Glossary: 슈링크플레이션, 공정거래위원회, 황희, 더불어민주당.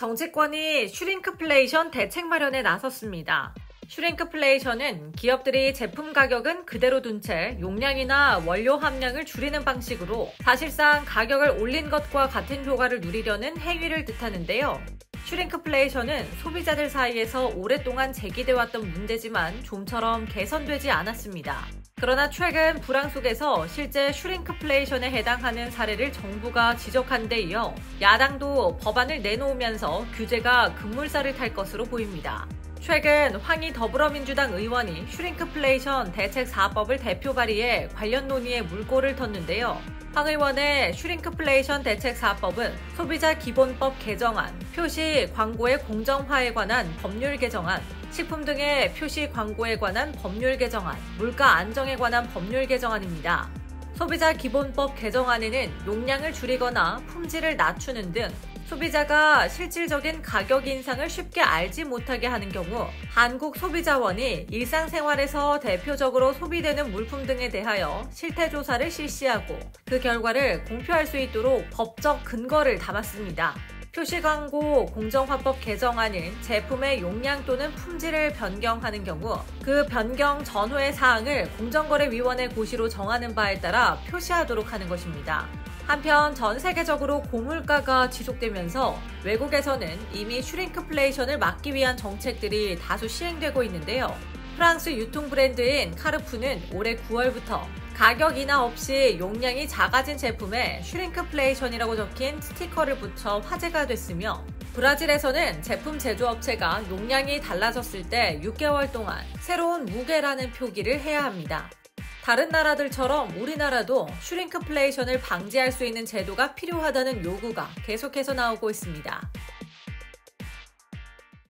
정치권이 슈링크플레이션 대책 마련에 나섰습니다. 슈링크플레이션은 기업들이 제품 가격은 그대로 둔 채 용량이나 원료 함량을 줄이는 방식으로 사실상 가격을 올린 것과 같은 효과를 누리려는 행위를 뜻하는데요. 슈링크플레이션은 소비자들 사이에서 오랫동안 제기되어왔던 문제지만 좀처럼 개선되지 않았습니다. 그러나 최근 불황 속에서 실제 슈링크플레이션에 해당하는 사례를 정부가 지적한 데 이어 야당도 법안을 내놓으면서 규제가 급물살을 탈 것으로 보입니다. 최근 황희 더불어민주당 의원이 슈링크플레이션 대책 4법을 대표 발의해 관련 논의에 물꼬를 텄는데요. 황 의원의 슈링크플레이션 대책 4법은 소비자 기본법 개정안, 표시 광고의 공정화에 관한 법률 개정안, 식품 등의 표시 광고에 관한 법률 개정안, 물가 안정에 관한 법률 개정안입니다. 소비자 기본법 개정안에는 용량을 줄이거나 품질을 낮추는 등 소비자가 실질적인 가격 인상을 쉽게 알지 못하게 하는 경우 한국소비자원이 일상생활에서 대표적으로 소비되는 물품 등에 대하여 실태조사를 실시하고 그 결과를 공표할 수 있도록 법적 근거를 담았습니다. 표시광고 공정화법 개정안은 제품의 용량 또는 품질을 변경하는 경우 그 변경 전후의 사항을 공정거래위원회 고시로 정하는 바에 따라 표시하도록 하는 것입니다. 한편 전 세계적으로 고물가가 지속되면서 외국에서는 이미 슈링크플레이션을 막기 위한 정책들이 다수 시행되고 있는데요. 프랑스 유통 브랜드인 카르푸는 올해 9월부터 가격 인하 없이 용량이 작아진 제품에 슈링크플레이션이라고 적힌 스티커를 붙여 화제가 됐으며 브라질에서는 제품 제조업체가 용량이 달라졌을 때 6개월 동안 새로운 무게라는 표기를 해야 합니다. 다른 나라들처럼 우리나라도 슈링크플레이션을 방지할 수 있는 제도가 필요하다는 요구가 계속해서 나오고 있습니다.